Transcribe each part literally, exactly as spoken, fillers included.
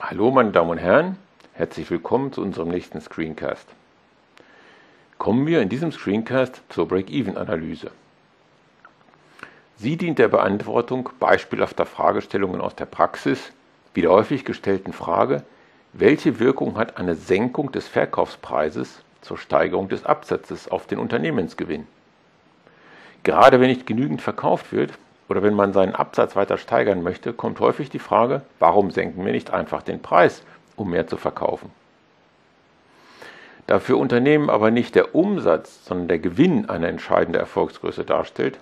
Hallo meine Damen und Herren, herzlich willkommen zu unserem nächsten Screencast. Kommen wir in diesem Screencast zur Break-Even-Analyse. Sie dient der Beantwortung beispielhafter Fragestellungen aus der Praxis, wie der häufig gestellten Frage, welche Wirkung hat eine Senkung des Verkaufspreises zur Steigerung des Absatzes auf den Unternehmensgewinn? Gerade wenn nicht genügend verkauft wird oder wenn man seinen Absatz weiter steigern möchte, kommt häufig die Frage, warum senken wir nicht einfach den Preis, um mehr zu verkaufen? Da für Unternehmen aber nicht der Umsatz, sondern der Gewinn eine entscheidende Erfolgsgröße darstellt,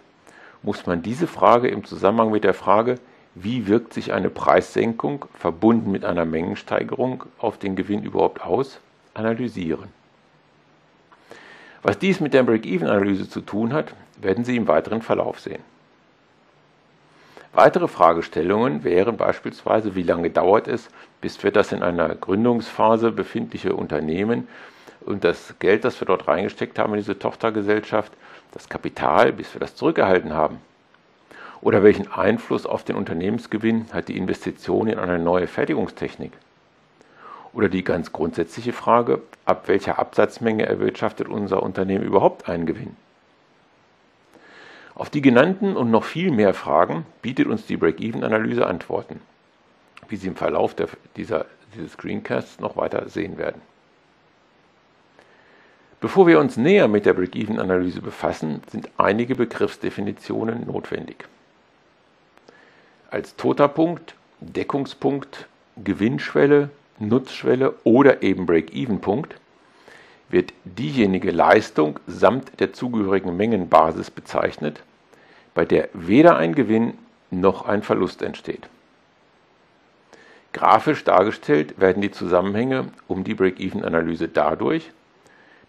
muss man diese Frage im Zusammenhang mit der Frage, wie wirkt sich eine Preissenkung verbunden mit einer Mengensteigerung auf den Gewinn überhaupt aus, analysieren. Was dies mit der Break-Even-Analyse zu tun hat, werden Sie im weiteren Verlauf sehen. Weitere Fragestellungen wären beispielsweise, wie lange dauert es, bis wir das in einer Gründungsphase befindliche Unternehmen und das Geld, das wir dort reingesteckt haben in diese Tochtergesellschaft, das Kapital, bis wir das zurückerhalten haben? Oder welchen Einfluss auf den Unternehmensgewinn hat die Investition in eine neue Fertigungstechnik? Oder die ganz grundsätzliche Frage, ab welcher Absatzmenge erwirtschaftet unser Unternehmen überhaupt einen Gewinn? Auf die genannten und noch viel mehr Fragen bietet uns die Break-Even-Analyse Antworten, wie Sie im Verlauf der, dieser, dieses Screencasts noch weiter sehen werden. Bevor wir uns näher mit der Break-Even-Analyse befassen, sind einige Begriffsdefinitionen notwendig. Als toter Punkt, Deckungspunkt, Gewinnschwelle, Nutzschwelle oder eben Break-Even-Punkt wird diejenige Leistung samt der zugehörigen Mengenbasis bezeichnet, bei der weder ein Gewinn noch ein Verlust entsteht. Grafisch dargestellt werden die Zusammenhänge um die Break-Even-Analyse dadurch,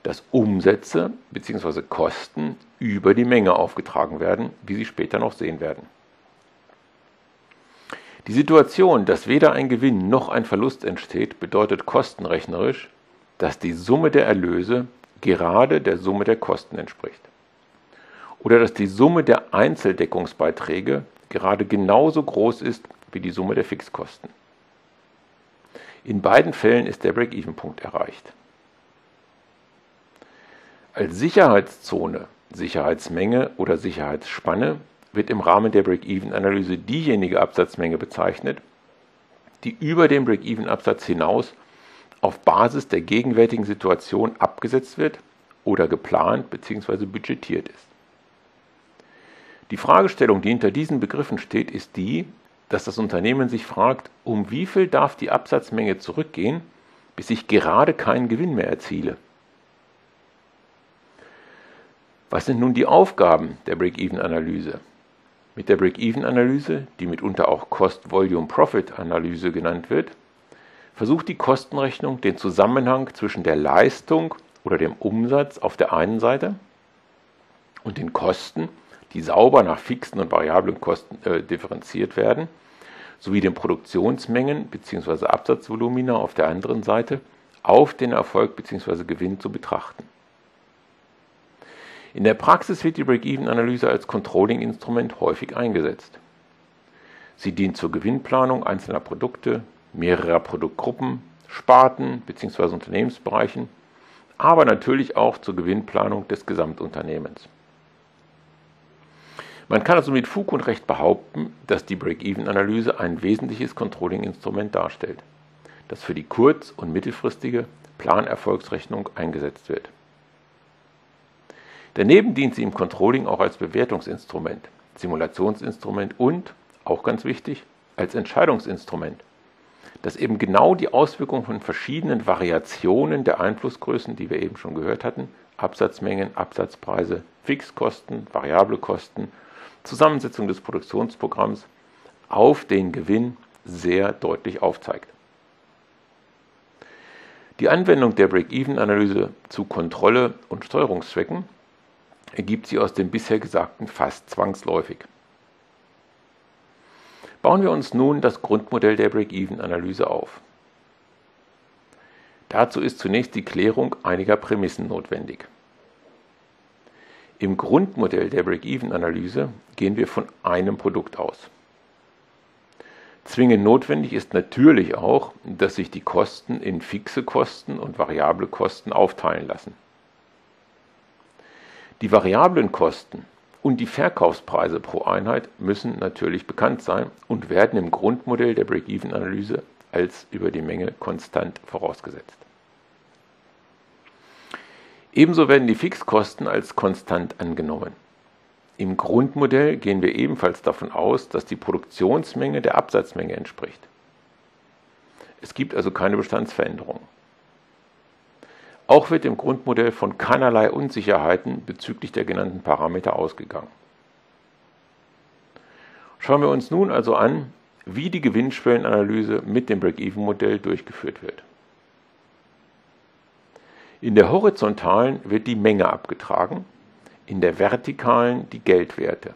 dass Umsätze bzw. Kosten über die Menge aufgetragen werden, wie Sie später noch sehen werden. Die Situation, dass weder ein Gewinn noch ein Verlust entsteht, bedeutet kostenrechnerisch, dass die Summe der Erlöse gerade der Summe der Kosten entspricht. Oder dass die Summe der Einzeldeckungsbeiträge gerade genauso groß ist wie die Summe der Fixkosten. In beiden Fällen ist der Break-Even-Punkt erreicht. Als Sicherheitszone, Sicherheitsmenge oder Sicherheitsspanne wird im Rahmen der Break-Even-Analyse diejenige Absatzmenge bezeichnet, die über den Break-Even-Absatz hinaus auf Basis der gegenwärtigen Situation abgesetzt wird oder geplant bzw. budgetiert ist. Die Fragestellung, die hinter diesen Begriffen steht, ist die, dass das Unternehmen sich fragt, um wie viel darf die Absatzmenge zurückgehen, bis ich gerade keinen Gewinn mehr erziele. Was sind nun die Aufgaben der Break-Even-Analyse? Mit der Break-Even-Analyse, die mitunter auch Cost-Volume-Profit-Analyse genannt wird, versucht die Kostenrechnung den Zusammenhang zwischen der Leistung oder dem Umsatz auf der einen Seite und den Kosten, die sauber nach fixen und variablen Kosten äh, differenziert werden, sowie den Produktionsmengen bzw. Absatzvolumina auf der anderen Seite auf den Erfolg bzw. Gewinn zu betrachten. In der Praxis wird die Break-Even-Analyse als Controlling-Instrument häufig eingesetzt. Sie dient zur Gewinnplanung einzelner Produkte, mehrerer Produktgruppen, Sparten bzw. Unternehmensbereichen, aber natürlich auch zur Gewinnplanung des Gesamtunternehmens. Man kann also mit Fug und Recht behaupten, dass die Break-Even-Analyse ein wesentliches Controlling-Instrument darstellt, das für die kurz- und mittelfristige Planerfolgsrechnung eingesetzt wird. Daneben dient sie im Controlling auch als Bewertungsinstrument, Simulationsinstrument und, auch ganz wichtig, als Entscheidungsinstrument, das eben genau die Auswirkungen von verschiedenen Variationen der Einflussgrößen, die wir eben schon gehört hatten, Absatzmengen, Absatzpreise, Fixkosten, variable Kosten, Zusammensetzung des Produktionsprogramms, auf den Gewinn sehr deutlich aufzeigt. Die Anwendung der Break-Even-Analyse zu Kontrolle- und Steuerungszwecken ergibt sie aus dem bisher Gesagten fast zwangsläufig. Bauen wir uns nun das Grundmodell der Break-Even-Analyse auf. Dazu ist zunächst die Klärung einiger Prämissen notwendig. Im Grundmodell der Break-Even-Analyse gehen wir von einem Produkt aus. Zwingend notwendig ist natürlich auch, dass sich die Kosten in fixe Kosten und variable Kosten aufteilen lassen. Die variablen Kosten und die Verkaufspreise pro Einheit müssen natürlich bekannt sein und werden im Grundmodell der Break-Even-Analyse als über die Menge konstant vorausgesetzt. Ebenso werden die Fixkosten als konstant angenommen. Im Grundmodell gehen wir ebenfalls davon aus, dass die Produktionsmenge der Absatzmenge entspricht. Es gibt also keine Bestandsveränderung. Auch wird im Grundmodell von keinerlei Unsicherheiten bezüglich der genannten Parameter ausgegangen. Schauen wir uns nun also an, wie die Gewinnschwellenanalyse mit dem Break-Even-Modell durchgeführt wird. In der horizontalen wird die Menge abgetragen, in der vertikalen die Geldwerte,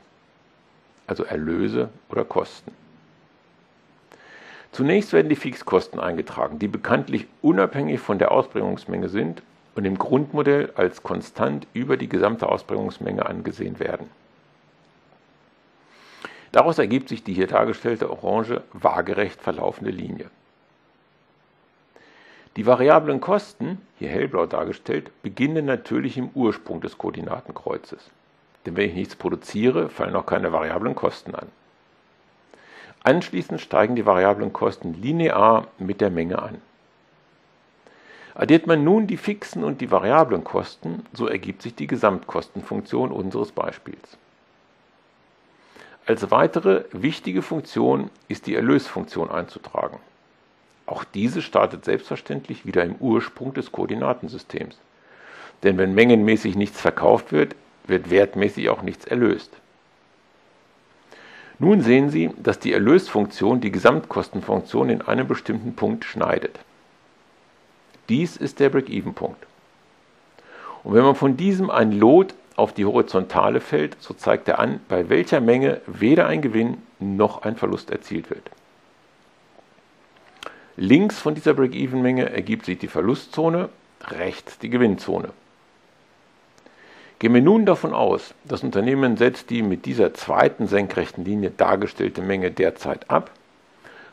also Erlöse oder Kosten. Zunächst werden die Fixkosten eingetragen, die bekanntlich unabhängig von der Ausbringungsmenge sind und im Grundmodell als konstant über die gesamte Ausbringungsmenge angesehen werden. Daraus ergibt sich die hier dargestellte orange waagerecht verlaufende Linie. Die variablen Kosten, hier hellblau dargestellt, beginnen natürlich im Ursprung des Koordinatenkreuzes. Denn wenn ich nichts produziere, fallen auch keine variablen Kosten an. Anschließend steigen die variablen Kosten linear mit der Menge an. Addiert man nun die fixen und die variablen Kosten, so ergibt sich die Gesamtkostenfunktion unseres Beispiels. Als weitere wichtige Funktion ist die Erlösfunktion einzutragen. Auch diese startet selbstverständlich wieder im Ursprung des Koordinatensystems. Denn wenn mengenmäßig nichts verkauft wird, wird wertmäßig auch nichts erlöst. Nun sehen Sie, dass die Erlösfunktion die Gesamtkostenfunktion in einem bestimmten Punkt schneidet. Dies ist der Break-Even-Punkt. Und wenn man von diesem ein Lot auf die Horizontale fällt, so zeigt er an, bei welcher Menge weder ein Gewinn noch ein Verlust erzielt wird. Links von dieser Break-Even-Menge ergibt sich die Verlustzone, rechts die Gewinnzone. Gehen wir nun davon aus, das Unternehmen setzt die mit dieser zweiten senkrechten Linie dargestellte Menge derzeit ab,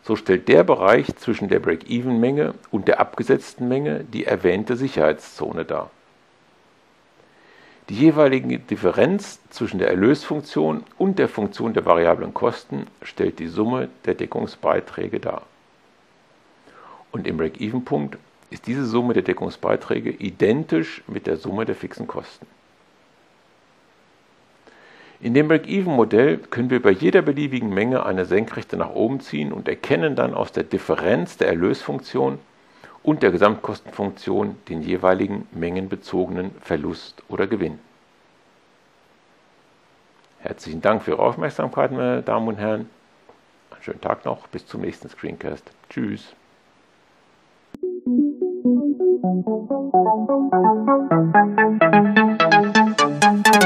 so stellt der Bereich zwischen der Break-Even-Menge und der abgesetzten Menge die erwähnte Sicherheitszone dar. Die jeweilige Differenz zwischen der Erlösfunktion und der Funktion der variablen Kosten stellt die Summe der Deckungsbeiträge dar. Und im Break-Even-Punkt ist diese Summe der Deckungsbeiträge identisch mit der Summe der fixen Kosten. In dem Break-Even-Modell können wir bei jeder beliebigen Menge eine Senkrechte nach oben ziehen und erkennen dann aus der Differenz der Erlösfunktion und der Gesamtkostenfunktion den jeweiligen mengenbezogenen Verlust oder Gewinn. Herzlichen Dank für Ihre Aufmerksamkeit, meine Damen und Herren. Einen schönen Tag noch, bis zum nächsten Screencast. Tschüss. Thank you.